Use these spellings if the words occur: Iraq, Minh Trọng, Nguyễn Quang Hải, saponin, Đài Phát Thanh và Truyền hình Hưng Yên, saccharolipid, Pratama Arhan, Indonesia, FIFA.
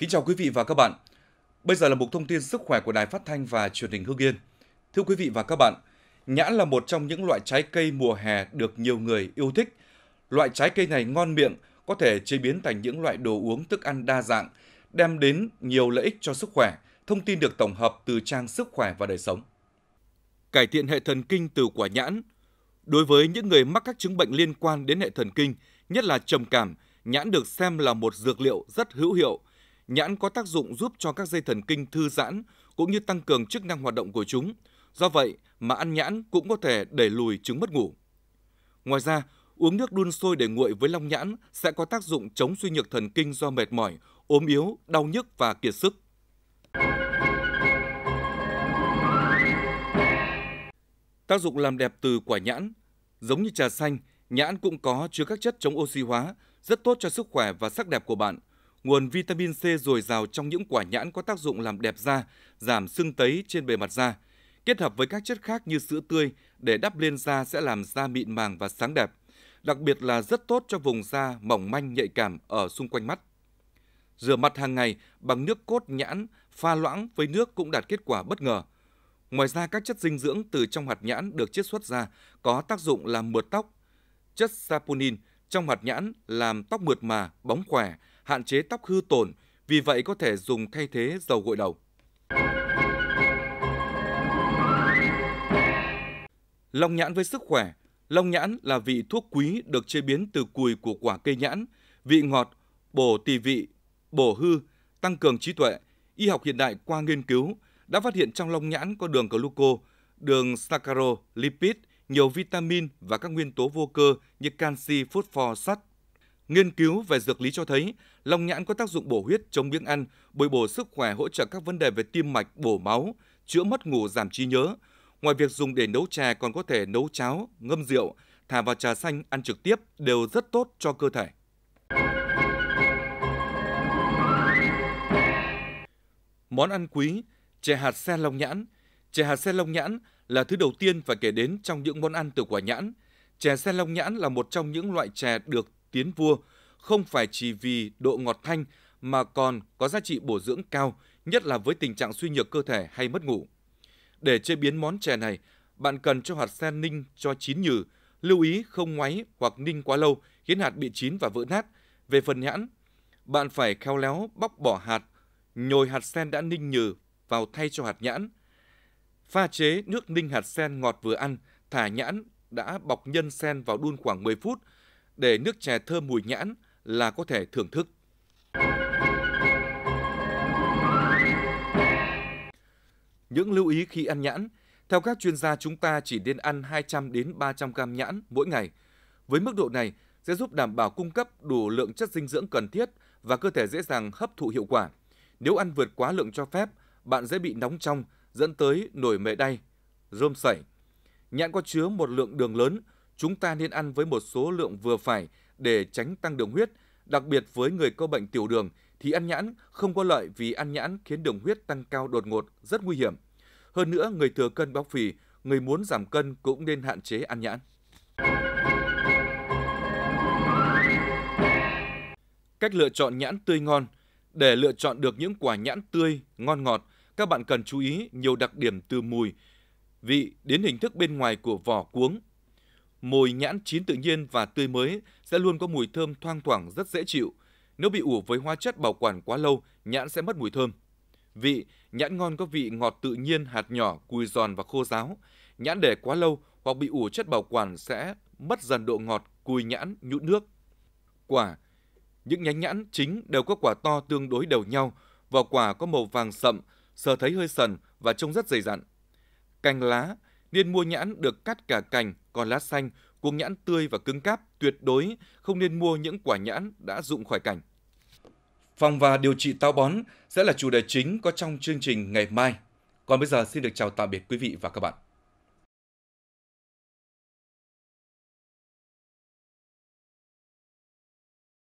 Kính chào quý vị và các bạn. Bây giờ là mục thông tin sức khỏe của Đài Phát Thanh và Truyền hình Hưng Yên. Thưa quý vị và các bạn, nhãn là một trong những loại trái cây mùa hè được nhiều người yêu thích. Loại trái cây này ngon miệng, có thể chế biến thành những loại đồ uống thức ăn đa dạng, đem đến nhiều lợi ích cho sức khỏe. Thông tin được tổng hợp từ trang Sức khỏe và Đời sống. Cải thiện hệ thần kinh từ quả nhãn. Đối với những người mắc các chứng bệnh liên quan đến hệ thần kinh, nhất là trầm cảm, nhãn được xem là một dược liệu rất hữu hiệu. Nhãn có tác dụng giúp cho các dây thần kinh thư giãn cũng như tăng cường chức năng hoạt động của chúng. Do vậy mà ăn nhãn cũng có thể đẩy lùi chứng mất ngủ. Ngoài ra, uống nước đun sôi để nguội với long nhãn sẽ có tác dụng chống suy nhược thần kinh do mệt mỏi, ốm yếu, đau nhức và kiệt sức. Tác dụng làm đẹp từ quả nhãn. Giống như trà xanh, nhãn cũng có chứa các chất chống oxy hóa, rất tốt cho sức khỏe và sắc đẹp của bạn. Nguồn vitamin C dồi dào trong những quả nhãn có tác dụng làm đẹp da, giảm sưng tấy trên bề mặt da. Kết hợp với các chất khác như sữa tươi để đắp lên da sẽ làm da mịn màng và sáng đẹp. Đặc biệt là rất tốt cho vùng da mỏng manh nhạy cảm ở xung quanh mắt. Rửa mặt hàng ngày bằng nước cốt nhãn pha loãng với nước cũng đạt kết quả bất ngờ. Ngoài ra, các chất dinh dưỡng từ trong hạt nhãn được chiết xuất ra có tác dụng làm mượt tóc. Chất saponin trong hạt nhãn làm tóc mượt mà, bóng khỏe, hạn chế tóc hư tổn, vì vậy có thể dùng thay thế dầu gội đầu. Long nhãn với sức khỏe. Long nhãn là vị thuốc quý được chế biến từ cùi của quả cây nhãn, vị ngọt, bổ tỳ vị, bổ hư, tăng cường trí tuệ. Y học hiện đại qua nghiên cứu đã phát hiện trong long nhãn có đường gluco, đường saccharolipid, nhiều vitamin và các nguyên tố vô cơ như canxi, phốt pho, sắt. Nghiên cứu về dược lý cho thấy, long nhãn có tác dụng bổ huyết, chống biếng ăn, bồi bổ sức khỏe, hỗ trợ các vấn đề về tim mạch, bổ máu, chữa mất ngủ, giảm trí nhớ. Ngoài việc dùng để nấu chè còn có thể nấu cháo, ngâm rượu, thả vào trà xanh ăn trực tiếp đều rất tốt cho cơ thể. Món ăn quý, chè hạt sen long nhãn. Chè hạt sen long nhãn là thứ đầu tiên phải kể đến trong những món ăn từ quả nhãn. Chè sen long nhãn là một trong những loại chè được tiến vua, không phải chỉ vì độ ngọt thanh mà còn có giá trị bổ dưỡng cao, nhất là với tình trạng suy nhược cơ thể hay mất ngủ. Để chế biến món chè này, bạn cần cho hạt sen ninh cho chín nhừ, lưu ý không ngoáy hoặc ninh quá lâu khiến hạt bị chín và vỡ nát. Về phần nhãn, bạn phải khéo léo bóc bỏ hạt, nhồi hạt sen đã ninh nhừ vào thay cho hạt nhãn. Pha chế nước ninh hạt sen ngọt vừa ăn, thả nhãn đã bọc nhân sen vào đun khoảng 10 phút để nước chè thơm mùi nhãn là có thể thưởng thức. Những lưu ý khi ăn nhãn. Theo các chuyên gia, chúng ta chỉ nên ăn 200 đến 300 g nhãn mỗi ngày. Với mức độ này sẽ giúp đảm bảo cung cấp đủ lượng chất dinh dưỡng cần thiết và cơ thể dễ dàng hấp thụ hiệu quả. Nếu ăn vượt quá lượng cho phép, bạn dễ bị nóng trong, dẫn tới nổi mề đay, rôm sẩy. Nhãn có chứa một lượng đường lớn, chúng ta nên ăn với một số lượng vừa phải để tránh tăng đường huyết. Đặc biệt với người có bệnh tiểu đường thì ăn nhãn không có lợi, vì ăn nhãn khiến đường huyết tăng cao đột ngột, rất nguy hiểm. Hơn nữa, người thừa cân béo phì, người muốn giảm cân cũng nên hạn chế ăn nhãn. Cách lựa chọn nhãn tươi ngon. Để lựa chọn được những quả nhãn tươi, ngon ngọt, các bạn cần chú ý nhiều đặc điểm từ mùi, vị đến hình thức bên ngoài của vỏ cuống. Mùi nhãn chín tự nhiên và tươi mới sẽ luôn có mùi thơm thoang thoảng rất dễ chịu. Nếu bị ủ với hóa chất bảo quản quá lâu, nhãn sẽ mất mùi thơm. Vị, nhãn ngon có vị ngọt tự nhiên, hạt nhỏ, cùi giòn và khô ráo. Nhãn để quá lâu hoặc bị ủ chất bảo quản sẽ mất dần độ ngọt, cùi nhãn nhũn nước. Quả, những nhánh nhãn chính đều có quả to tương đối đều nhau, vỏ quả có màu vàng sậm, sờ thấy hơi sần và trông rất dày dặn. Cành lá, nên mua nhãn được cắt cả cành, còn lá xanh, cuống nhãn tươi và cứng cáp, tuyệt đối không nên mua những quả nhãn đã rụng khỏi cành. Phòng và điều trị táo bón sẽ là chủ đề chính có trong chương trình ngày mai. Còn bây giờ xin được chào tạm biệt quý vị và các bạn.